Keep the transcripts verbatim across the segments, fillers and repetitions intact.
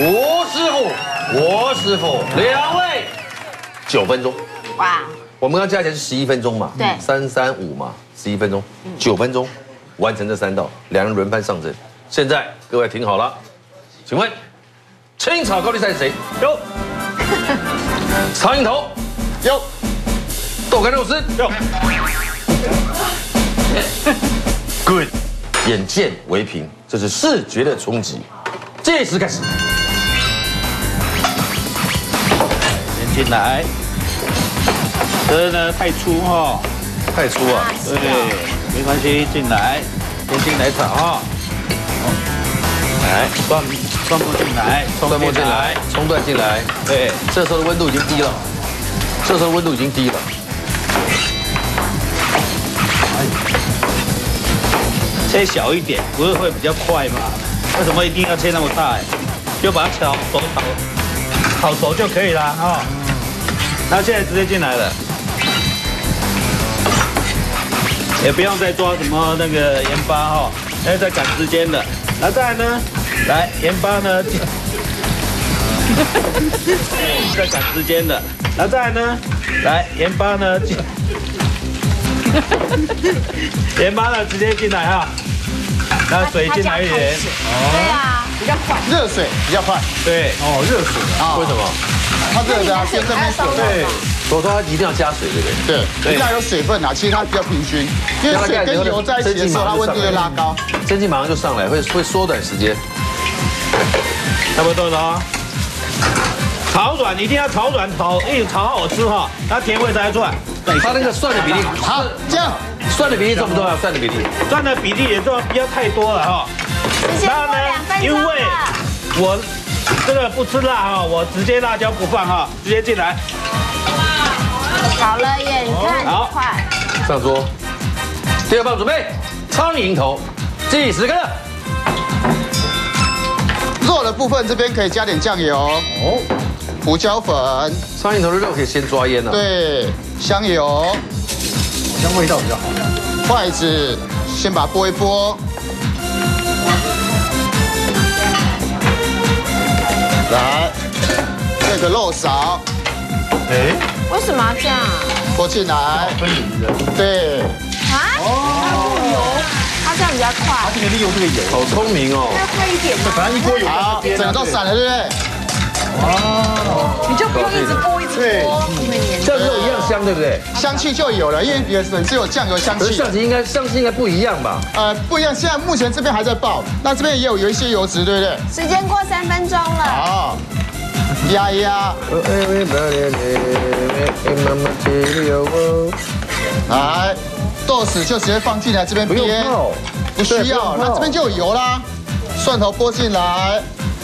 吴师傅、罗师傅，两位九分钟。哇！我们刚加起来是十一分钟嘛？对，三三五嘛，十一分钟，九分钟完成这三道，两人轮番上阵。现在各位听好了，请问青草高丽菜是谁？有。苍蝇头。有。豆干肉丝。有。Good， 眼见为凭，这是视觉的冲击。计时开始，先进来。这呢太粗哈，太粗啊。对，没关系，进来，先进来炒哈。来，蒜蒜末进来，蒜末进来，葱段进来。对，这时候的温度已经低了，这时候温度已经低了。 切小一点，不是会比较快吗？为什么一定要切那么大？哎，就把它炒熟，炒熟就可以了啊。那现在直接进来了，也不用再抓什么那个盐巴哈，那在赶时间的。那再来呢？来，盐巴呢？在赶时间的。那再来呢？来，盐巴呢？ 盐巴呢，直接进来啊！那水进来一点。对啊，比较快。热水比较快。对。哦，热水啊？为什么？它热的啊，先这边水。对。我说它一定要加水，对不对？对。一定要有水分啊，其实它比较平均。因为水跟油在一起的时候，它温度会拉高。蒸汽马上就上来，会会缩短时间。差不多了啊。炒软一定要炒软炒，一炒好吃哈，它甜味才出来。 它那个蒜的比例好，这样蒜的比例重不重要？蒜的比例，蒜的比例也重要，不要太多了哈。然后呢，因为我这个不吃辣哈，我直接辣椒不放哈，直接进来。好了耶，你看，好，上桌。第二棒准备，苍蝇头，计时开始。肉的部分这边可以加点酱油，哦，胡椒粉。苍蝇头的肉可以先抓腌了。对。 香油，香味道比较好。筷子先把它拨一拨，来，这个肉勺，哎，为什么要这样？拨进来，分离的。对。啊？哦，它这样比较快。它这个利用这个油，好聪明哦。再快一点嘛。反正一锅油，好，整个都散了，对不对？ 哦，你就不用一直拨一直拨，这样肉一样香，对不对？香气就有了，因为原本只有酱油香气。相子应该相子应该不一样吧？呃，不一样。现在目前这边还在爆，那这边也有有一些油脂，对不对？时间过三分钟了。好，压一压。来，豆豉就直接放进来这边煸，不需要。那这边就有油啦，蒜头拨进来。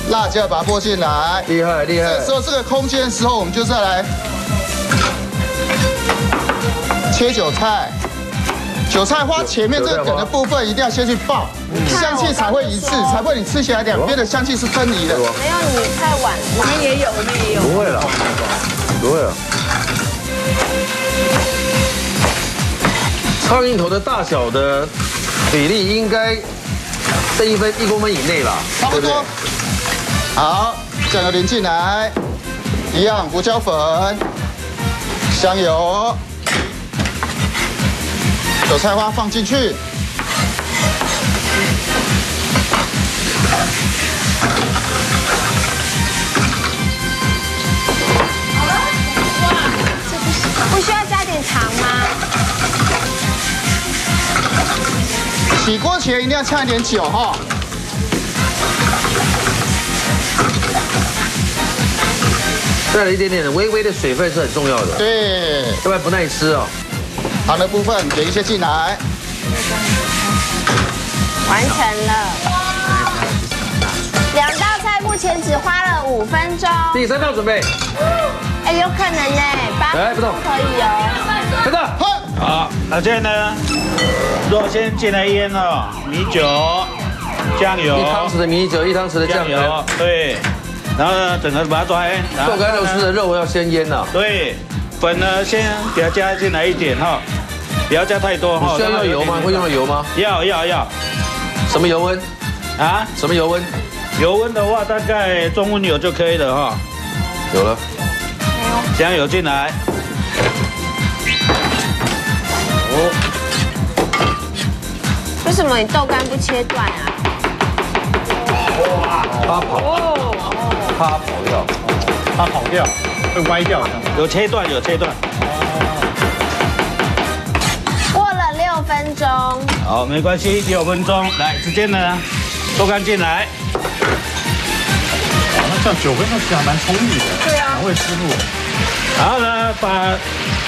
辣椒把它拨进来，厉害厉害。这时候这个空间的时候，我们就再来切韭菜。韭菜花前面这个梗的部分一定要先去爆，香气才会一致，才会你吃起来两边的香气是分离的。没有你太晚，我们也有，我们也有。不会了，不会了。苍蝇头的大小的比例应该在一分一公分以内吧？差不多。 好，酱油淋进来，一样胡椒粉、香油、韭菜花放进去，不需要加点糖吗？起锅前一定要呛一点酒哈。 带了一点点微微的水分是很重要的，对，要不然不耐吃哦。糖的部分给一些进来，完成了。两道菜目前只花了五分钟。第三道准备。哎，有可能哎，八分钟可以哦。等等，好，那现在呢？肉先进来腌了，米酒、酱油，一汤匙的米酒，一汤匙的酱油，对。 然后呢，整个把它抓开。豆干肉丝的肉要先腌了。对，粉呢先给它加进来一点哈，不要加太多哈。需要用油吗？会用到油吗？要要要。什么油温？啊？什么油温？油温的话，大概中温油就可以了哈。有了，香油进来。哦。为什么你豆干不切断啊？哇，怕跑，怕跑掉，怕跑掉会歪掉的。有切断，有切断。 分钟，好，没关系，六分钟，来，直接呢，豆干进来。哇，那这样九分钟其实还蛮充裕的。对啊，很会吃路。然后呢，把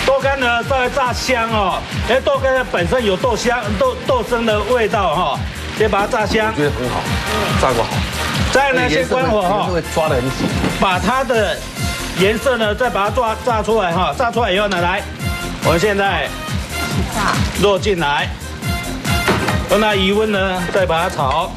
豆干呢稍微炸香哦，因为豆干呢本身有豆香、豆豆生的味道哈，先把它炸香。我觉得很好，炸过好。再呢，先关火哈，会抓得很紧。把它的颜色呢，再把它抓炸出来哈，炸出来以后呢，来，我们现在。 肉进来，让它余温呢，再把它炒，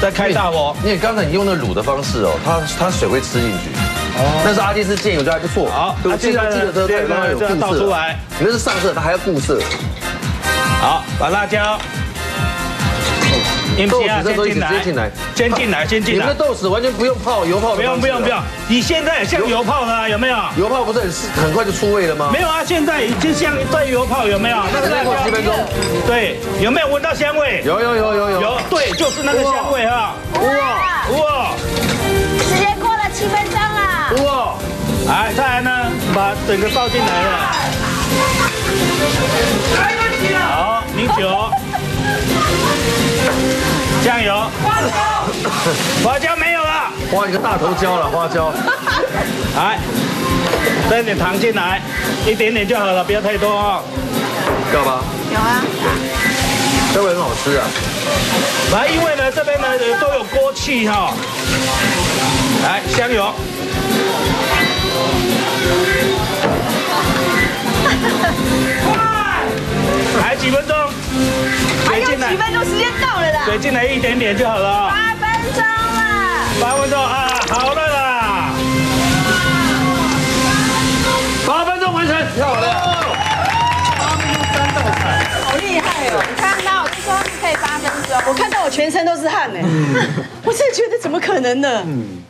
再开大火。因为刚才你用那卤的方式哦，它它水会吃进去。哦。但是阿弟是建议，我觉得还不错。好，那现在呢，现在就要倒出来。你那是上色，它还要固色。好，把辣椒、豆豉这都一起直接进来，先进来，先进来。你们的豆豉完全不用泡油泡，不用不用不用。你现在像油泡了，有没有？油泡不是很很快就出味了吗？没有啊，现在已经像在油泡，有没有？那再过十分钟，对，有没有闻到香味？有有有有有有，对，就是那个香味哈。哇哇，时间过了七分钟了。哇，来，再来呢，把整个倒进来了。来不及了。好，米酒。 酱油，花椒，花椒没有了，花一个大头椒了，花椒。来，再点糖进来，一点点就好了，不要太多哦。够吧？有啊。这会很好吃啊。来，因为呢这边呢都有锅气哈。来，香油。快！还几分钟？ 还有几分钟，时间到了啦！水进来一点点就好了。八分钟了。八分钟啊，好了啦。八分钟完成，太好了。八分钟三道菜，好厉害哦！你看到就说可以八分钟，我看到我全身都是汗哎，我真的觉得怎么可能呢？嗯。